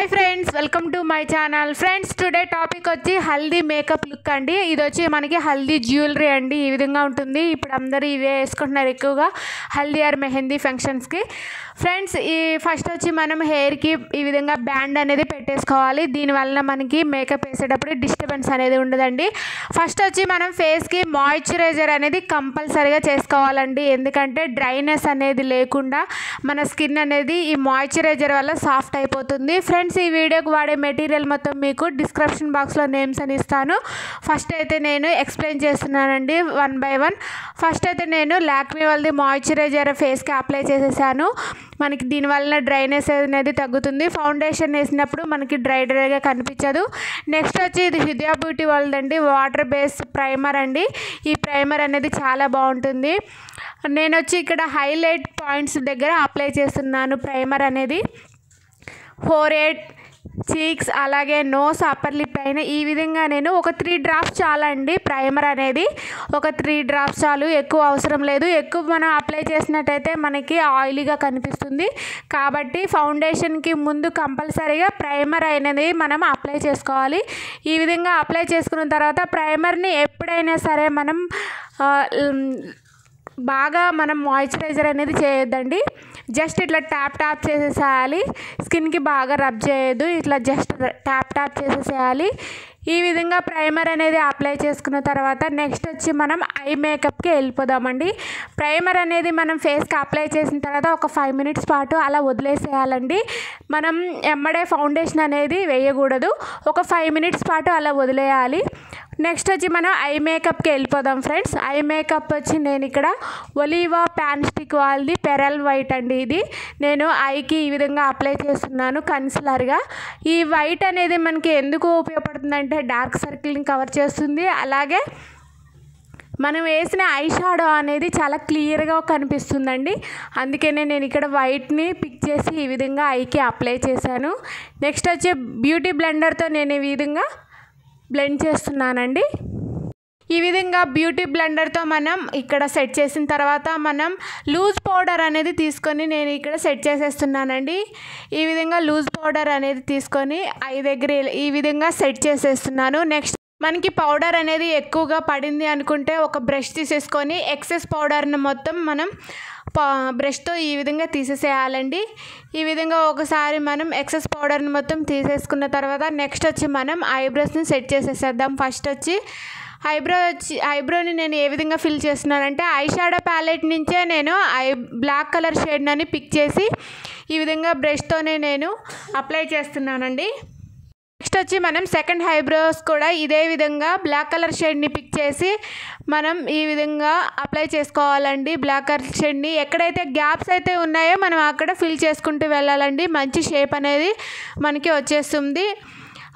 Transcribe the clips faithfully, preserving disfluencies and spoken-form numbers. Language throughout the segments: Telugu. Hi friends, welcome to my channel. Friends, today topic వచ్చి హల్దీ మేకప్ లుక్ అండి. ఇది వచ్చి మనకి హల్దీ జ్యువెలరీ అండి. ఈ విధంగా ఉంటుంది. ఇప్పుడు అందరూ ఇవే వేసుకుంటున్నారు ఎక్కువగా హల్దీ ఆర్ మెహందీ ఫంక్షన్స్ కి. ఫ్రెండ్స్, ఈ ఫస్ట్ వచ్చి మనం హెయిర్ కి ఈ విధంగా బ్యాండ్ అనేది పెట్టేసుకోవాలి. దీని వల్ల మనకి మేకప్ వేసేటప్పుడు డిస్టర్బెన్స్ అనేది ఉండదండి. ఫస్ట్ వచ్చి మనం ఫేస్ కి మాయిశ్చరైజర్ అనేది కంపల్సరీగా చేసుకోవాలండి. ఎందుకంటే డ్రైనెస్ అనేది లేకుండా మన స్కిన్ అనేది ఈ మాయిశ్చరైజర్ వల్ల సాఫ్ట్ అయిపోతుంది. ఫ్రెండ్స్, ఈ వీడియోకి వాడే మెటీరియల్ మొత్తం మీకు డిస్క్రిప్షన్ బాక్స్లో నేమ్స్ అని ఇస్తాను. ఫస్ట్ అయితే నేను ఎక్స్ప్లెయిన్ చేస్తున్నానండి వన్ బై వన్. ఫస్ట్ అయితే నేను లాక్మీ వాళ్ళది మాయిశ్చరైజర్ ఫేస్కి అప్లై చేసేసాను. మనకి దీనివల్ల డ్రైనెస్ అనేది తగ్గుతుంది. ఫౌండేషన్ వేసినప్పుడు మనకి డ్రై డ్రైగా కనిపించదు. నెక్స్ట్ వచ్చి ఇది హృదయ బ్యూటీ వాళ్ళదండి వాటర్ బేస్డ్ ప్రైమర్ అండి. ఈ ప్రైమర్ అనేది చాలా బాగుంటుంది. నేను వచ్చి ఇక్కడ హైలైట్ పాయింట్స్ దగ్గర అప్లై చేస్తున్నాను ప్రైమర్ అనేది. ఫోర్హెడ్, చీక్స్, అలాగే నోస్, అప్పర్ లిప్ పైన ఈ విధంగా నేను ఒక త్రీ డ్రాప్స్ చాలా అండి. ప్రైమర్ అనేది ఒక త్రీ డ్రాప్స్ చాలు, ఎక్కువ అవసరం లేదు. ఎక్కువ మనం అప్లై చేసినట్టయితే మనకి ఆయిలీగా కనిపిస్తుంది. కాబట్టి ఫౌండేషన్కి ముందు కంపల్సరీగా ప్రైమర్ అనేది మనం అప్లై చేసుకోవాలి. ఈ విధంగా అప్లై చేసుకున్న తర్వాత ప్రైమర్ని ఎప్పుడైనా సరే మనం బాగా మనం మాయిశ్చరైజర్ అనేది చేయొద్దండి. జస్ట్ ఇట్లా ట్యాప్ ట్యాప్ చేసేసేయాలి. స్కిన్కి బాగా రబ్ చేయొద్దు, ఇట్లా జస్ట్ ట్యాప్ ట్యాప్ చేసేసేయాలి. ఈ విధంగా ప్రైమర్ అనేది అప్లై చేసుకున్న తర్వాత నెక్స్ట్ వచ్చి మనం ఐ మేకప్కి వెళ్ళిపోదామండి. ప్రైమర్ అనేది మనం ఫేస్కి అప్లై చేసిన తర్వాత ఒక ఫైవ్ మినిట్స్ పాటు అలా వదిలేసేయాలండి. మనం ఎమ్మడే ఫౌండేషన్ అనేది వేయకూడదు. ఒక ఫైవ్ మినిట్స్ పాటు అలా వదిలేయాలి. నెక్స్ట్ వచ్చి మనం ఐ మేకప్కి వెళ్ళిపోదాం ఫ్రెండ్స్. ఐ మేకప్ వచ్చి నేను ఇక్కడ ఒలీవా ప్యాన్ స్టిక్ వాళ్ళది పెరల్ వైట్ అండి. ఇది నేను ఐకి ఈ విధంగా అప్లై చేస్తున్నాను కన్సిలర్గా. ఈ వైట్ అనేది మనకి ఎందుకు ఉపయోగపడుతుందంటే డార్క్ సర్కిల్ని కవర్ చేస్తుంది. అలాగే మనం వేసిన ఐ షాడో అనేది చాలా క్లియర్గా కనిపిస్తుందండి. అందుకనే నేను ఇక్కడ వైట్ని పిక్ చేసి ఈ విధంగా ఐకి అప్లై చేశాను. నెక్స్ట్ వచ్చి బ్యూటీ బ్లెండర్తో నేను ఈ విధంగా బ్లెండ్ చేస్తున్నానండి. ఈ విధంగా బ్యూటీ బ్లెండర్తో మనం ఇక్కడ సెట్ చేసిన తర్వాత మనం లూజ్ పౌడర్ అనేది తీసుకొని నేను ఇక్కడ సెట్ చేసేస్తున్నానండి. ఈ విధంగా లూజ్ పౌడర్ అనేది తీసుకొని ఐ దగ్గర ఈ విధంగా సెట్ చేసేస్తున్నాను. నెక్స్ట్ మనకి పౌడర్ అనేది ఎక్కువగా పడింది అనుకుంటే ఒక బ్రష్ తీసేసుకొని ఎక్సెస్ పౌడర్ని మొత్తం మనం పా బ్రష్తో ఈ విధంగా తీసేసేయాలండి. ఈ విధంగా ఒకసారి మనం ఎక్సెస్ పౌడర్ని మొత్తం తీసేసుకున్న తర్వాత నెక్స్ట్ వచ్చి మనం ఐబ్రోస్ని సెట్ చేసేసేద్దాం. ఫస్ట్ వచ్చి ఐబ్రో వచ్చి ఐబ్రోని నేను ఏ విధంగా ఫిల్ చేస్తున్నానంటే ఐ షాడో ప్యాలెట్ నుంచే నేను ఐ బ్లాక్ కలర్ షేడ్ని పిక్ చేసి ఈ విధంగా బ్రష్తోనే నేను అప్లై చేస్తున్నానండి. నెక్స్ట్ వచ్చి మనం సెకండ్ ఐబ్రోస్ కూడా ఇదే విధంగా బ్లాక్ కలర్ షేడ్ని పిక్ చేసి మనం ఈ విధంగా అప్లై చేసుకోవాలండి. బ్లాక్ కలర్ షేడ్ని ఎక్కడైతే గ్యాప్స్ అయితే ఉన్నాయో మనం అక్కడ ఫిల్ చేసుకుంటూ వెళ్ళాలండి. మంచి షేప్ అనేది మనకి వచ్చేస్తుంది.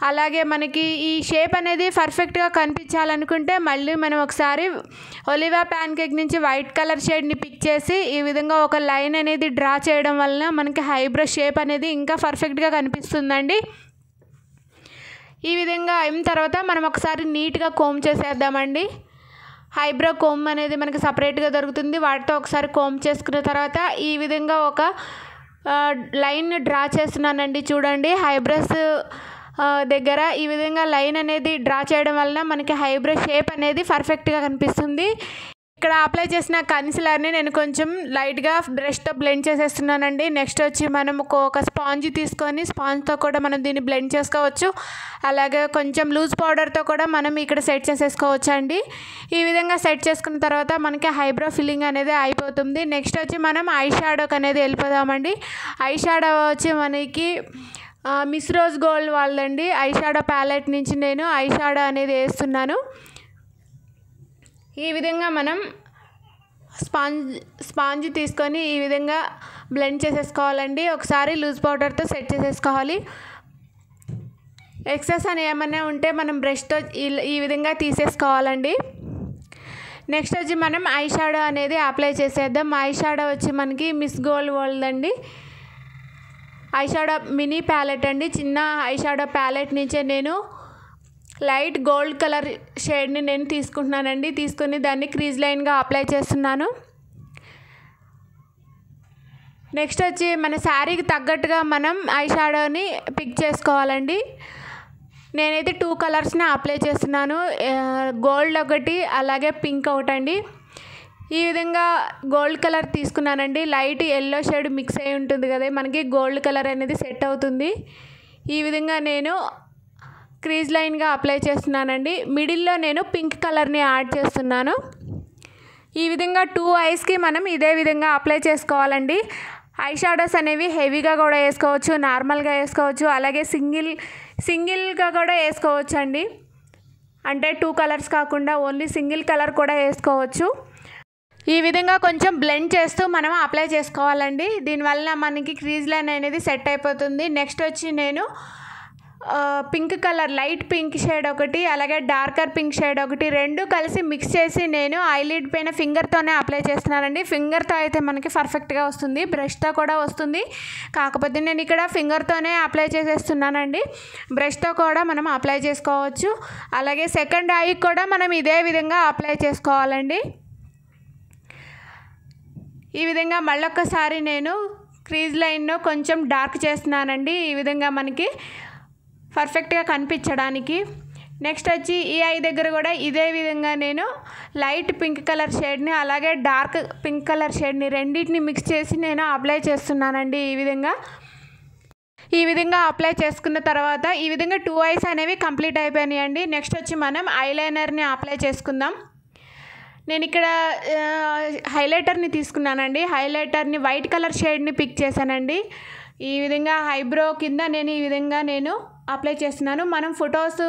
అలాగే మనకి ఈ షేప్ అనేది పర్ఫెక్ట్గా కనిపించాలనుకుంటే మళ్ళీ మనం ఒకసారి ఒలివా ప్యాన్ కేక్ నుంచి వైట్ కలర్ షేడ్ని పిక్ చేసి ఈ విధంగా ఒక లైన్ అనేది డ్రా చేయడం వలన మనకి ఐబ్రో షేప్ అనేది ఇంకా పర్ఫెక్ట్గా కనిపిస్తుందండి. ఈ విధంగా అయిన తర్వాత మనం ఒకసారి నీట్గా కోమ్ చేసేద్దామండి. ఐబ్రో కోమ్ అనేది మనకి సపరేట్గా దొరుకుతుంది. వాటితో ఒకసారి కోమ్ చేసుకున్న తర్వాత ఈ విధంగా ఒక లైన్ డ్రా చేస్తున్నానండి. చూడండి ఐబ్రోస్ దగ్గర ఈ విధంగా లైన్ అనేది డ్రా చేయడం వలన మనకి ఐబ్రో షేప్ అనేది పర్ఫెక్ట్గా కనిపిస్తుంది. ఇక్కడ అప్లై చేసిన కన్సిలర్ని నేను కొంచెం లైట్గా బ్రష్తో బ్లెండ్ చేసేస్తున్నానండి. నెక్స్ట్ వచ్చి మనం ఒక స్పాంజ్ తీసుకొని స్పాంజ్తో కూడా మనం దీన్ని బ్లెండ్ చేసుకోవచ్చు. అలాగే కొంచెం లూజ్ పౌడర్తో కూడా మనం ఇక్కడ సెట్ చేసేసుకోవచ్చు అండి. ఈ విధంగా సెట్ చేసుకున్న తర్వాత మనకి ఐబ్రో ఫిల్లింగ్ అనేది అయిపోతుంది. నెక్స్ట్ వచ్చి మనం ఐ షాడోకి అనేది వెళ్ళిపోదామండి. ఐ షాడో వచ్చి మనకి మిస్ రోజ్ గోల్డ్ వాళ్ళదండి. ఐ షాడో ప్యాలెట్ నుంచి నేను ఐ షాడో అనేది వేస్తున్నాను. ఈ విధంగా మనం స్పాంజ్ స్పాంజ్ తీసుకొని ఈ విధంగా బ్లెండ్ చేసేసుకోవాలండి. ఒకసారి లూజ్ పౌడర్తో సెట్ చేసేసుకోవాలి. ఎక్సెస్ అని ఏమైనా ఉంటే మనం బ్రష్తో ఈ విధంగా తీసేసుకోవాలండి. నెక్స్ట్ వచ్చి మనం ఐ షాడో అనేది అప్లై చేసేద్దాం. ఐ షాడో వచ్చి మనకి మిస్ గోల్డ్ వరల్డ్ అండి. ఐ షాడో మినీ ప్యాలెట్ అండి. చిన్న ఐ షాడో ప్యాలెట్ నుంచే నేను లైట్ గోల్డ్ కలర్ షేడ్ని నేను తీసుకుంటున్నానండి. తీసుకుని దాన్ని క్రీజ్ లైన్గా అప్లై చేస్తున్నాను. నెక్స్ట్ వచ్చి మన శారీకి తగ్గట్టుగా మనం ఐ షాడోని పిక్ చేసుకోవాలండి. నేనైతే టూ కలర్స్ని అప్లై చేస్తున్నాను, గోల్డ్ ఒకటి అలాగే పింక్ ఒకటండి. ఈ విధంగా గోల్డ్ కలర్ తీసుకున్నానండి, లైట్ ఎల్లో షేడ్ మిక్స్ అయి ఉంటుంది కదా, మనకి గోల్డ్ కలర్ అనేది సెట్ అవుతుంది. ఈ విధంగా నేను క్రీజ్ లైన్గా అప్లై చేస్తున్నానండి. మిడిల్లో నేను పింక్ కలర్ని యాడ్ చేస్తున్నాను. ఈ విధంగా టూ ఐస్కి మనం ఇదే విధంగా అప్లై చేసుకోవాలండి. ఐ షాడోస్ అనేవి హెవీగా కూడా వేసుకోవచ్చు, నార్మల్గా వేసుకోవచ్చు, అలాగే సింగిల్ సింగిల్గా కూడా వేసుకోవచ్చు అండి. అంటే టూ కలర్స్ కాకుండా ఓన్లీ సింగిల్ కలర్ కూడా వేసుకోవచ్చు. ఈ విధంగా కొంచెం బ్లెండ్ చేస్తూ మనం అప్లై చేసుకోవాలండి, దీనివల్ల మనకి క్రీజ్ లైన్ అనేది సెట్ అయిపోతుంది. నెక్స్ట్ వచ్చి నేను pink colour light pink shade ఒకటి అలాగే డార్కర్ పింక్ షేడ్ ఒకటి రెండు కలిసి మిక్స్ చేసి నేను ఐలిడ్ పైన ఫింగర్తోనే అప్లై చేస్తున్నానండి. ఫింగర్తో అయితే మనకి పర్ఫెక్ట్గా వస్తుంది, బ్రష్తో కూడా వస్తుంది, కాకపోతే నేను ఇక్కడ ఫింగర్తోనే అప్లై చేసేస్తున్నానండి. బ్రష్తో కూడా మనం అప్లై చేసుకోవచ్చు. అలాగే సెకండ్ ఐ కూడా మనం ఇదే విధంగా అప్లై చేసుకోవాలండి. ఈ విధంగా మళ్ళొక్కసారి నేను క్రీజ్ లైన్ను కొంచెం డార్క్ చేస్తున్నానండి, ఈ విధంగా మనకి పర్ఫెక్ట్గా కనిపించడానికి. నెక్స్ట్ వచ్చి ఈ ఐ దగ్గర కూడా ఇదే విధంగా నేను లైట్ పింక్ కలర్ షేడ్ని అలాగే డార్క్ పింక్ కలర్ షేడ్ని రెండింటిని మిక్స్ చేసి నేను అప్లై చేస్తున్నానండి. ఈ విధంగా ఈ విధంగా అప్లై చేసుకున్న తర్వాత ఈ విధంగా టూ ఐస్ అనేవి కంప్లీట్ అయిపోయినాయండి. నెక్స్ట్ వచ్చి మనం ఐలైనర్ని అప్లై చేసుకుందాం. నేను ఇక్కడ హైలైటర్ని తీసుకున్నానండి, హైలైటర్ని వైట్ కలర్ షేడ్ని పిక్ చేశానండి. ఈ విధంగా ఐబ్రో కింద నేను ఈ విధంగా నేను అప్లై చేస్తున్నాను. మనం ఫొటోస్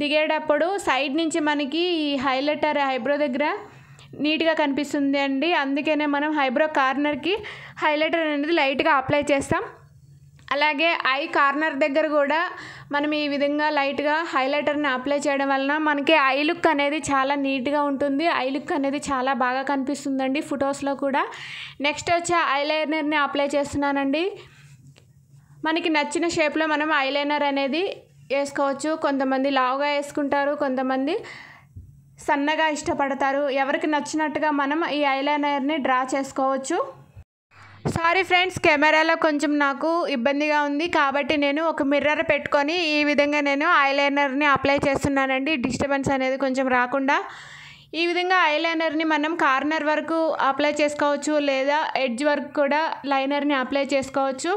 దిగేటప్పుడు సైడ్ నుంచి మనకి ఈ హైలైటర్ ఐబ్రో దగ్గర నీట్గా కనిపిస్తుంది అండి, అందుకనే మనం ఐబ్రో కార్నర్కి హైలైటర్ అనేది లైట్గా అప్లై చేస్తాం. అలాగే ఐ కార్నర్ దగ్గర కూడా మనం ఈ విధంగా లైట్గా హైలైటర్ని అప్లై చేయడం వలన మనకి ఐ లుక్ అనేది చాలా నీట్గా ఉంటుంది, ఐ లుక్ అనేది చాలా బాగా కనిపిస్తుందండి ఫొటోస్లో కూడా. నెక్స్ట్ వచ్చి ఐలైనర్ని అప్లై చేస్తున్నానండి. మనకి నచ్చిన షేప్లో మనం ఐలైనర్ అనేది వేసుకోవచ్చు. కొంతమంది లావుగా వేసుకుంటారు, కొంతమంది సన్నగా ఇష్టపడతారు, ఎవరికి నచ్చినట్టుగా మనం ఈ ఐలైనర్ని డ్రా చేసుకోవచ్చు. సారీ ఫ్రెండ్స్, కెమెరాలో కొంచెం నాకు ఇబ్బందిగా ఉంది కాబట్టి నేను ఒక మిర్రర్ పెట్టుకొని ఈ విధంగా నేను ఐలైనర్ని అప్లై చేస్తున్నానండి, డిస్టర్బెన్స్ అనేది కొంచెం రాకుండా. ఈ విధంగా ఐలైనర్ని మనం కార్నర్ వరకు అప్లై చేసుకోవచ్చు, లేదా ఎడ్జ్ వరకు కూడా లైనర్ని అప్లై చేసుకోవచ్చు.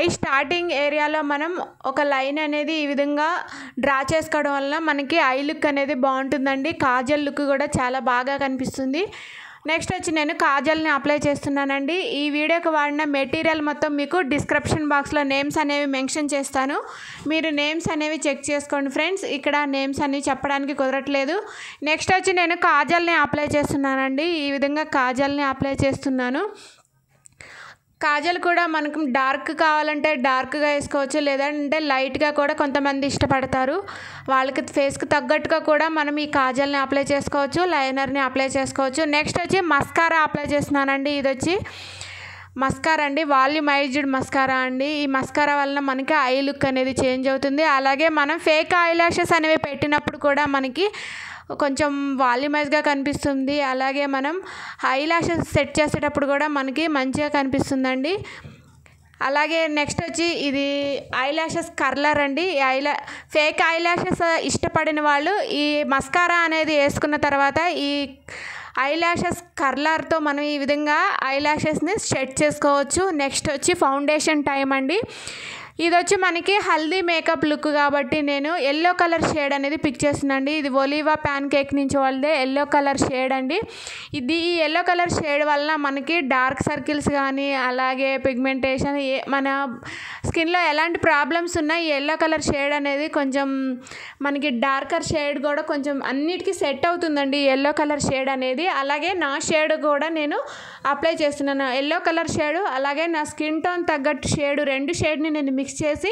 ఐ స్టార్టింగ్ ఏరియాలో మనం ఒక లైన్ అనేది ఈ విధంగా డ్రా చేసుకోవడం వల్ల మనకి ఐ లుక్ అనేది బాగుంటుందండి, కాజల్ లుక్ కూడా చాలా బాగా కనిపిస్తుంది. నెక్స్ట్ వచ్చి నేను కాజల్ని అప్లై చేస్తున్నానండి. ఈ వీడియోకి వాడిన మెటీరియల్ మొత్తం మీకు డిస్క్రిప్షన్ బాక్స్లో నేమ్స్ అనేవి మెన్షన్ చేస్తాను, మీరు నేమ్స్ అనేవి చెక్ చేసుకోండి ఫ్రెండ్స్, ఇక్కడ నేమ్స్ అనేవి చెప్పడానికి కుదరట్లేదు. నెక్స్ట్ వచ్చి నేను కాజల్ని అప్లై చేస్తున్నానండి, ఈ విధంగా కాజల్ని అప్లై చేస్తున్నాను. కాజల్ కూడా మనకు డార్క్ కావాలంటే డార్క్గా వేసుకోవచ్చు, లేదంటే లైట్గా కూడా కొంతమంది ఇష్టపడతారు, వాళ్ళకి ఫేస్కి తగ్గట్టుగా కూడా మనం ఈ కాజల్ని అప్లై చేసుకోవచ్చు, లైనర్ని అప్లై చేసుకోవచ్చు. నెక్స్ట్ వచ్చి మస్కారా అప్లై చేస్తున్నానండి. ఇది వచ్చి మస్కారా అండి, వాల్యూమైజ్డ్ మస్కారా అండి. ఈ మస్కారా వలన మనకి ఐ లుక్ అనేది చేంజ్ అవుతుంది. అలాగే మనం ఫేక్ ఐ లాషెస్ అనేవి పెట్టినప్పుడు కూడా మనకి కొంచెం వాల్యూమైజ్గా కనిపిస్తుంది, అలాగే మనం ఐ లాషెస్ సెట్ చేసేటప్పుడు కూడా మనకి మంచిగా కనిపిస్తుందండి. అలాగే నెక్స్ట్ వచ్చి ఇది ఐ లాషెస్ కర్లర్ అండి. ఐ లా ఫేక్ ఐ లాషెస్ ఇష్టపడిన వాళ్ళు ఈ మస్కారా అనేది వేసుకున్న తర్వాత ఈ ఐ లాషెస్ కర్లర్తో మనం ఈ విధంగా ఐ లాషెస్ని సెట్ చేసుకోవచ్చు. నెక్స్ట్ వచ్చి ఫౌండేషన్ టైం అండి. ఇది వచ్చి మనకి హల్దీ మేకప్ లుక్ కాబట్టి నేను ఎల్లో కలర్ షేడ్ అనేది పిక్ చేస్తున్నానండి. ఇది ఒలివా ప్యాన్ కేక్ నుంచి వాళ్ళదే ఎల్లో కలర్ షేడ్ అండి. ఇది ఈ ఎల్లో కలర్ షేడ్ వలన మనకి డార్క్ సర్కిల్స్ కానీ అలాగే పిగ్మెంటేషన్ మన స్కిన్లో ఎలాంటి ప్రాబ్లమ్స్ ఉన్నా ఈ ఎల్లో కలర్ షేడ్ అనేది కొంచెం మనకి డార్కర్ షేడ్ కూడా కొంచెం అన్నిటికీ సెట్ అవుతుందండి ఈ ఎల్లో కలర్ షేడ్ అనేది. అలాగే నా షేడ్ కూడా నేను అప్లై చేస్తున్నాను, ఎల్లో కలర్ షేడ్ అలాగే నా స్కిన్ టోన్ తగ్గట్టు షేడ్, రెండు షేడ్ని నేను మిక్స్ చేసి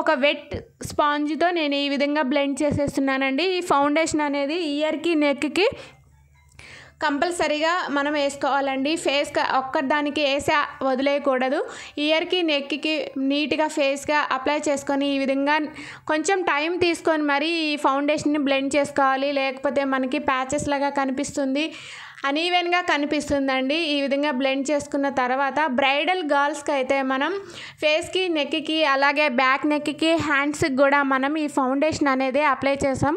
ఒక వెట్ స్పాంజ్తో నేను ఈ విధంగా బ్లెండ్ చేసేస్తున్నానండి. ఈ ఫౌండేషన్ అనేది ఇయర్కి నెక్కి కంపల్సరీగా మనం వేసుకోవాలండి, ఫేస్గా ఒక్కదానికి వేసే వదిలేయకూడదు. ఇయర్కి నెక్కి నీట్గా ఫేస్గా అప్లై చేసుకొని ఈ విధంగా కొంచెం టైం తీసుకొని మరి ఈ ఫౌండేషన్ని బ్లెండ్ చేసుకోవాలి, లేకపోతే మనకి ప్యాచెస్ లాగా కనిపిస్తుంది, uneven ga kanipistundandi ee vidhanga blend cheskunna tarvata bridal girls ki aithe manam face ki neck ki alage back neck ki hands ki kuda manam ee foundation anedi apply chesam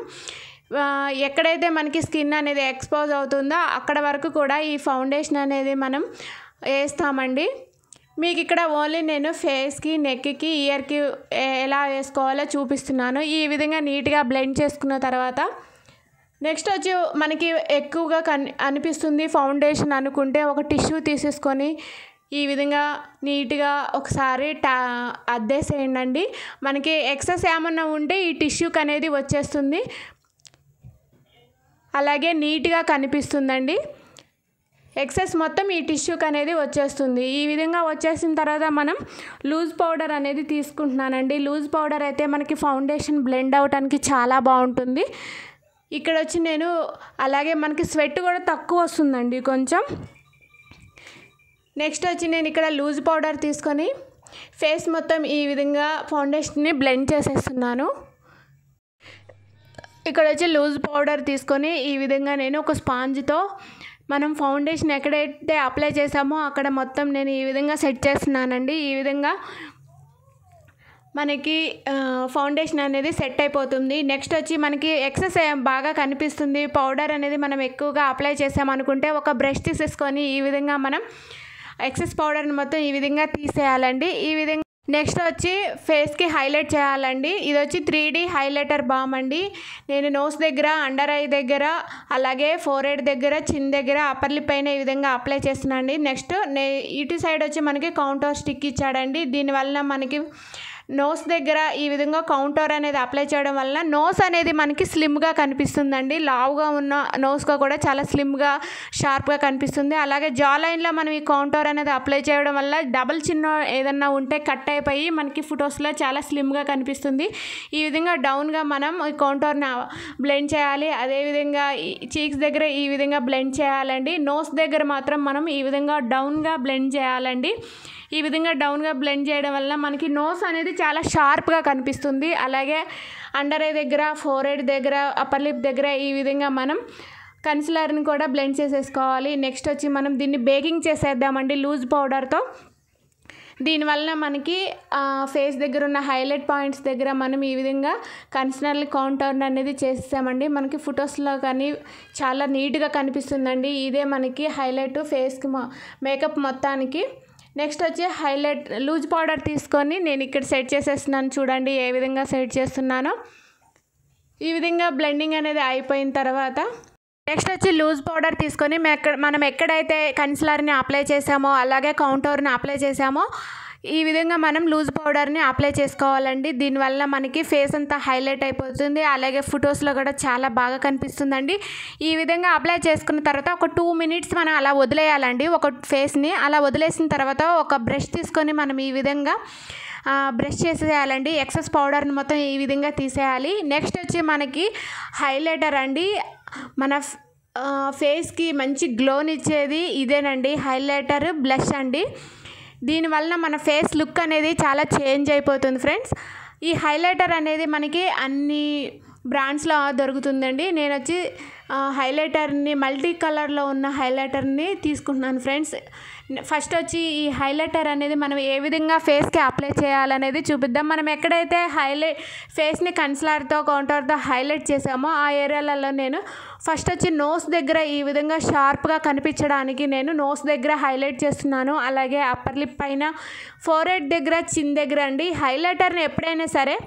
ekkadaithe manaki skin anedi expose avutundo akkada varaku kuda ee foundation anedi manam estamandi మీకు ఇక్కడ ఓన్లీ నేను ఫేస్ కి నెక్ కి ఇయర్ కి ఎలా వేసుకోవాలో చూపిస్తున్నాను ఈ విధంగా నీట్ గా బ్లెండ్ చేసుకున్న తర్వాత నెక్స్ట్ వచ్చి మనకి ఎక్కువగా అనిపిస్తుంది ఫౌండేషన్ అనుకుంటే ఒక టిష్యూ తీసేసుకొని ఈ విధంగా నీట్ గా ఒకసారి అద్దేసేయండి మనకి ఎక్సెస్ ఏమన్నా ఉంటే ఈ టిష్యూ అనేది వచ్చేస్తుంది అలాగే నీట్ గా కనిపిస్తుందండి ఎక్సెస్ మొత్తం ఈ టిష్యూ అనేది వచ్చేస్తుంది ఈ విధంగా వచ్చేసిన తర్వాత మనం లూజ్ పౌడర్ అనేది తీసుకుంటున్నానండి లూజ్ పౌడర్ అయితే మనకి ఫౌండేషన్ బ్లెండ్ అవడానికి చాలా బాగుంటుంది ఇక్కడ వచ్చి నేను అలాగే మనకి స్వెట్ కూడా తక్కువ వస్తుందండి కొంచెం నెక్స్ట్ వచ్చి నేను ఇక్కడ లూజ్ పౌడర్ తీసుకొని ఫేస్ మొత్తం ఈ విధంగా ఫౌండేషన్ ని బ్లెండ్ చేసేస్తున్నాను ఇక్కడ వచ్చి లూజ్ పౌడర్ తీసుకొని ఈ విధంగా నేను ఒక స్పాంజ్ తో మనం ఫౌండేషన్ ఎక్కడైతే అప్లై చేసామో అక్కడ మొత్తం నేను ఈ విధంగా సెట్ చేస్తున్నానండి ఈ విధంగా మనకి ఫౌండేషన్ అనేది సెట్ అయిపోతుంది నెక్స్ట్ వచ్చి మనకి ఎక్సెస్ బాగా కనిపిస్తుంది పౌడర్ అనేది మనం ఎక్కువగా అప్లై చేసాం అనుకుంటే ఒక బ్రష్ తీసేసుకొని ఈ విధంగా మనం ఎక్సెస్ పౌడర్ని మొత్తం ఈ విధంగా తీసేయాలండి ఈ విధంగా నెక్స్ట్ వచ్చి ఫేస్ కి హైలైట్ చేయాలండి ఇది వచ్చి త్రీ డి హైలైటర్ బామ్ అండి నేను నోస్ దగ్గర అండర్ ఐ దగ్గర అలాగే ఫోర్ హెడ్ దగ్గర చిన్ దగ్గర అప్పర్ లిప్ పైన ఈ విధంగా అప్లై చేస్తున్నానండి నెక్స్ట్ ఇటు సైడ్ వచ్చి మనకి కౌంటర్ స్టిక్ ఇచ్చాడండి దీని వల్ల మనకి నోస్ దగ్గర ఈ విధంగా కౌంటర్ అనేది అప్లై చేయడం వల్ల నోస్ అనేది మనకి స్లిమ్ గా కనిపిస్తుందండి లావుగా ఉన్న నోస్ గా కూడా చాలా స్లిమ్ గా షార్ప్ గా కనిపిస్తుంది అలాగే జా లైన్ లో మనం ఈ కౌంటర్ అనేది అప్లై చేయడం వల్ల డబుల్ చిన్న ఏదైనా ఉంటే కట్ అయిపోయి మనకి ఫోటోస్ లో చాలా స్లిమ్ గా కనిపిస్తుంది ఈ విధంగా డౌన్ గా మనం ఈ కౌంటర్ ని బ్లెండ్ చేయాలి అదే విధంగా చీక్స్ దగ్గర ఈ విధంగా బ్లెండ్ చేయాలండి నోస్ దగ్గర మాత్రం మనం ఈ విధంగా డౌన్ గా బ్లెండ్ చేయాలండి ఈ విధంగా డౌన్ గా బ్లెండ్ చేయడం వల్ల మనకి నోస్ అనేది చాలా షార్ప్ గా కనిపిస్తుంది అలాగే అండర్ ఐ దగ్గర ఫోర్ హెడ్ దగ్గర అప్పర్ లిప్ దగ్గర ఈ విధంగా మనం కన్సిలర్ ని కూడా బ్లెండ్ చేసేసుకోవాలి నెక్స్ట్ వచ్చి మనం దీన్ని బేకింగ్ చేసేద్దామండి లూజ్ పౌడర్ తో దీనివల్ల మనకి ఫేస్ దగ్గర ఉన్న హైలైట్ పాయింట్స్ దగ్గర మనం ఈ విధంగా కన్సిలర్ కాంటూర్ అనేది చేసేసామండి మనకి ఫొటోస్లో కానీ చాలా నీట్గా కనిపిస్తుందండి ఇదే మనకి హైలైట్ ఫేస్కి మేకప్ మొత్తానికి నెక్స్ట్ వచ్చి హైలైట్ లూజ్ పౌడర్ తీసుకొని నేను ఇక్కడ సెట్ చేసేస్తున్నాను చూడండి ఏ విధంగా సెట్ చేస్తున్నానో ఈ విధంగా బ్లెండింగ్ అనేది అయిపోయిన తర్వాత నెక్స్ట్ వచ్చి లూజ్ పౌడర్ తీసుకొని మనం ఎక్కడైతే కన్సిలర్ని అప్లై చేసామో అలాగే కౌంటూర్ని అప్లై చేసామో ఈ విధంగా మనం లూజ్ పౌడర్ని అప్లై చేసుకోవాలండి దీనివల్ల మనకి ఫేస్ అంతా హైలైట్ అయిపోతుంది అలాగే ఫొటోస్లో కూడా చాలా బాగా కనిపిస్తుందండి ఈ విధంగా అప్లై చేసుకున్న తర్వాత ఒక టూ మినిట్స్ మనం అలా వదిలేయాలండి ఒక ఫేస్ని అలా వదిలేసిన తర్వాత ఒక బ్రష్ తీసుకొని మనం ఈ విధంగా బ్రష్ చేసేయాలండి ఎక్సెస్ పౌడర్ని మొత్తం ఈ విధంగా తీసేయాలి నెక్స్ట్ వచ్చి మనకి హైలైటర్ అండి మన ఫేస్కి మంచి గ్లోనిచ్చేది ఇదేనండి హైలైటర్ బ్లష్ అండి దీనివల్ల మన ఫేస్ లుక్ అనేది చాలా చేంజ్ అయిపోతుంది ఫ్రెండ్స్ ఈ హైలైటర్ అనేది మనకి అన్ని బ్రాండ్స్లో దొరుకుతుందండి నేను వచ్చి హైలైటర్ని మల్టీ కలర్లో ఉన్న హైలైటర్ని తీసుకుంటున్నాను ఫ్రెండ్స్ ఫస్ట్ వచ్చి ఈ హైలైటర్ అనేది మనం ఏ విధంగా ఫేస్కి అప్లై చేయాలనేది చూపిద్దాం మనం ఎక్కడైతే హైలైట్ ఫేస్ని కన్సిలర్తో కౌంటర్తో హైలైట్ చేసామో ఆ ఏరియాలలో నేను ఫస్ట్ వచ్చి నోస్ దగ్గర ఈ విధంగా షార్ప్గా కనిపించడానికి నేను నోస్ దగ్గర హైలైట్ చేస్తున్నాను అలాగే అప్పర్ లిప్ పైన ఫోర్ హెడ్ దగ్గర చిన్ దగ్గర అండి హైలైటర్ని ఎప్పుడైనా సరే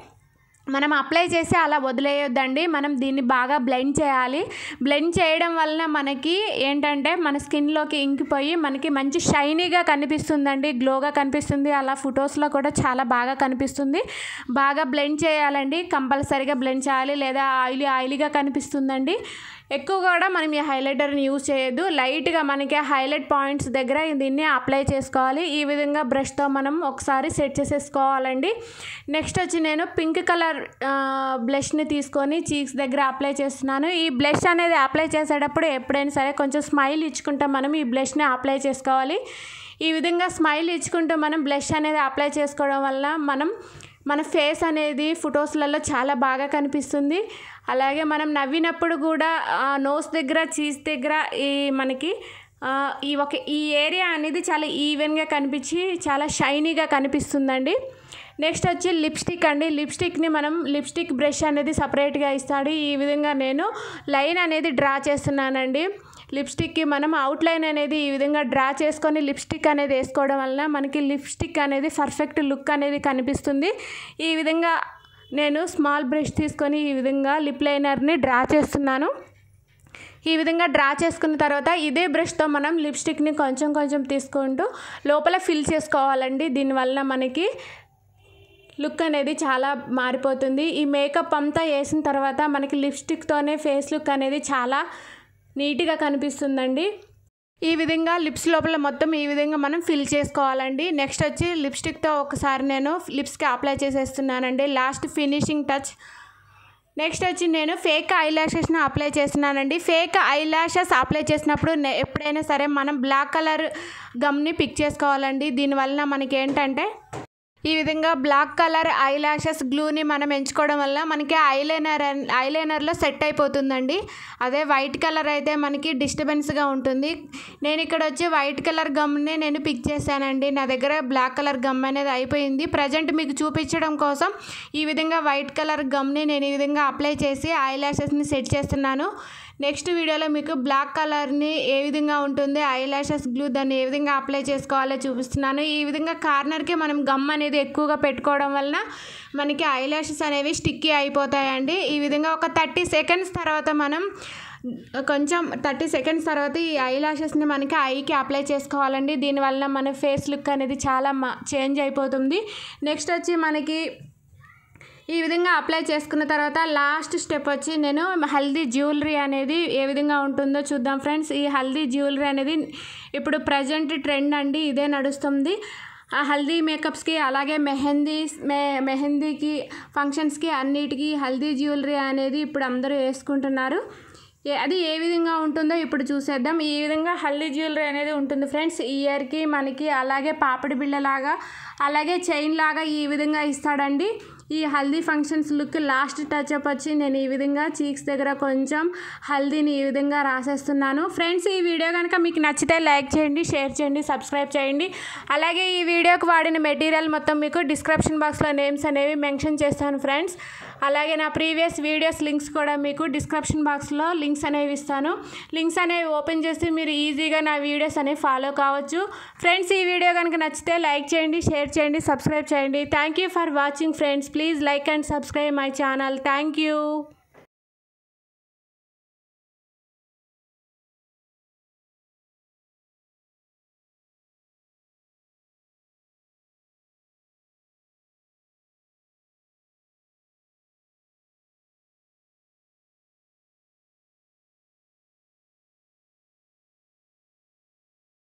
మనం అప్లై చేసి అలా వదిలేయొద్దండి మనం దీన్ని బాగా బ్లెండ్ చేయాలి బ్లెండ్ చేయడం వలన మనకి ఏంటంటే మన స్కిన్లోకి ఇంకిపోయి మనకి మంచి షైనీగా కనిపిస్తుందండి గ్లోగా కనిపిస్తుంది అలా ఫొటోస్లో కూడా చాలా బాగా కనిపిస్తుంది బాగా బ్లెండ్ చేయాలండి కంపల్సరీగా బ్లెండ్ చేయాలి లేదా ఆయిలీ ఆయిలీగా కనిపిస్తుందండి ఎక్కువ కూడా మనం ఈ హైలైటర్ని యూజ్ చేయొద్దు లైట్గా మనకి హైలైట్ పాయింట్స్ దగ్గర దీన్ని అప్లై చేసుకోవాలి ఈ విధంగా బ్రష్తో మనం ఒకసారి సెట్ చేసేసుకోవాలండి నెక్స్ట్ వచ్చి నేను పింక్ కలర్ బ్లష్ని తీసుకొని చీక్స్ దగ్గర అప్లై చేస్తున్నాను ఈ బ్లష్ అనేది అప్లై చేసేటప్పుడు ఎప్పుడైనా సరే కొంచెం స్మైల్ ఇచ్చుకుంటే మనం ఈ బ్లష్ని అప్లై చేసుకోవాలి ఈ విధంగా స్మైల్ ఇచ్చుకుంటూ మనం బ్లష్ అనేది అప్లై చేసుకోవడం వల్ల మనం మన ఫేస్ అనేది ఫోటోస్‌లలో చాలా బాగా కనిపిస్తుంది. అలాగే మనం నవ్వినప్పుడు కూడా నోస్ దగ్గర చీజ్ దగ్గర ఈ మనకి ఈ ఒక ఈ ఏరియా అనేది చాలా ఈవెన్‌గా కనిపించి చాలా షైనీగా కనిపిస్తుందండి. నెక్స్ట్ వచ్చి లిప్స్టిక్ అండి. లిప్స్టిక్ని మనం లిప్స్టిక్ బ్రష్ అనేది సపరేట్గా ఇస్తాడు. ఈ విధంగా నేను లైన్ అనేది డ్రా చేస్తున్నానండి. లిప్స్టిక్కి మనం అవుట్లైన్ అనేది ఈ విధంగా డ్రా చేసుకొని లిప్స్టిక్ అనేది వేసుకోవడం వలన మనకి లిప్స్టిక్ అనేది పర్ఫెక్ట్ లుక్ అనేది కనిపిస్తుంది. ఈ విధంగా నేను స్మాల్ బ్రష్ తీసుకొని ఈ విధంగా లిప్ లైనర్ని డ్రా చేస్తున్నాను. ఈ విధంగా డ్రా చేసుకున్న తర్వాత ఇదే బ్రష్తో మనం లిప్స్టిక్ని కొంచెం కొంచెం తీసుకుంటూ లోపల ఫిల్ చేసుకోవాలండి. దీనివల్ల మనకి లుక్ అనేది చాలా మారిపోతుంది. ఈ మేకప్ అంతా వేసిన తర్వాత మనకి లిప్స్టిక్తోనే ఫేస్ లుక్ అనేది చాలా నీట్గా కనిపిస్తుందండి. ఈ విధంగా లిప్స్ లోపల మొత్తం ఈ విధంగా మనం ఫిల్ చేసుకోవాలండి. నెక్స్ట్ వచ్చి లిప్స్టిక్తో ఒకసారి నేను లిప్స్కి అప్లై చేసేస్తున్నానండి. Last finishing touch. నెక్స్ట్ వచ్చి నేను ఫేక్ ఐ ల్యాషెస్ని అప్లై చేస్తున్నానండి. ఫేక్ ఐ ల్యాషెస్ అప్లై చేసినప్పుడు ఎప్పుడైనా సరే మనం బ్లాక్ కలర్ గమ్ని పిక్ చేసుకోవాలండి. దీనివల్ల మనకి ఏంటంటే ఈ విధంగా బ్లాక్ కలర్ ఐ ల్యాషెస్ గ్లూని మనం ఎంచుకోవడం వల్ల మనకి ఐలైనర్ ఐలైనర్లో సెట్ అయిపోతుందండి. అదే వైట్ కలర్ అయితే మనకి డిస్టర్బెన్స్గా ఉంటుంది. నేను ఇక్కడ వచ్చి వైట్ కలర్ గమ్ని నేను పిక్ చేశానండి. నా దగ్గర బ్లాక్ కలర్ గమ్ అనేది అయిపోయింది. ప్రజెంట్ మీకు చూపించడం కోసం ఈ విధంగా వైట్ కలర్ గమ్ని నేను ఈ విధంగా అప్లై చేసి ఐ ల్యాషెస్ని సెట్ చేస్తున్నాను. నెక్స్ట్ వీడియోలో మీకు బ్లాక్ కలర్ని ఏ విధంగా ఉంటుంది, ఐ ల్యాషెస్ గ్లూ దాన్ని ఏ విధంగా అప్లై చేసుకోవాలో చూపిస్తున్నాను. ఈ విధంగా కార్నర్కి మనం గమ్ అనేది ఎక్కువగా పెట్టుకోవడం వలన మనకి ఐ ల్యాషెస్ అనేవి స్టిక్కీ అయిపోతాయండి. ఈ విధంగా ఒక థర్టీ సెకండ్స్ తర్వాత మనం కొంచెం థర్టీ సెకండ్స్ తర్వాత ఈ ఐ ల్యాషెస్ని మనకి ఐకి అప్లై చేసుకోవాలండి. దీనివల్ల మన ఫేస్ లుక్ అనేది చాలా చేంజ్ అయిపోతుంది. నెక్స్ట్ వచ్చి మనకి ఈ విధంగా అప్లై చేసుకున్న తర్వాత లాస్ట్ స్టెప్ వచ్చి నేను హల్దీ జ్యువెలరీ అనేది ఏ విధంగా ఉంటుందో చూద్దాం ఫ్రెండ్స్. ఈ హల్దీ జ్యువెలరీ అనేది ఇప్పుడు ప్రజెంట్ ట్రెండ్ అండి, ఇదే నడుస్తుంది. ఆ హల్దీ మేకప్స్కి అలాగే మెహందీ మె మెహందీకి ఫంక్షన్స్కి అన్నిటికీ హల్దీ జ్యువెలరీ అనేది ఇప్పుడు అందరూ వేసుకుంటున్నారు. అది ఏ విధంగా ఉంటుందో ఇప్పుడు చూసేద్దాం. ఈ విధంగా హల్దీ జ్యువెలరీ అనేది ఉంటుంది ఫ్రెండ్స్. ఇయర్కి మనకి అలాగే పాపిడి బిళ్ళలాగా అలాగే చైన్ లాగా ఈ విధంగా ఇస్తాడండి. ఈ haldi functions look last touch up వచ్చి నేను ఈ విధంగా చీక్స్ దగ్గర కొంచెం హల్దీని ఈ విధంగా రాసేస్తున్నాను. ఫ్రెండ్స్, ఈ వీడియో కనుక మీకు నచ్చితే లైక్ చేయండి, షేర్ చేయండి, సబ్స్క్రైబ్ చేయండి. అలాగే ఈ వీడియోకి వాడిన మెటీరియల్ మొత్తం మీకు డిస్క్రిప్షన్ బాక్స్లో నేమ్స్ అనేవి మెన్షన్ చేస్తాను ఫ్రెండ్స్. అలాగే నా ప్రీవియస్ వీడియోస్ లింక్స్ కూడా మీకు డిస్క్రిప్షన్ బాక్స్లో లింక్స్ అనేవి ఇస్తాను. లింక్స్ అనేవి ఓపెన్ చేసి మీరు ఈజీగా నా వీడియోస్ అనేవి ఫాలో కావచ్చు. ఫ్రెండ్స్, ఈ వీడియో కనుక నచ్చితే లైక్ చేయండి, షేర్ చేయండి, సబ్స్క్రైబ్ చేయండి. Thank you for watching friends. Please like and subscribe my channel. Thank you.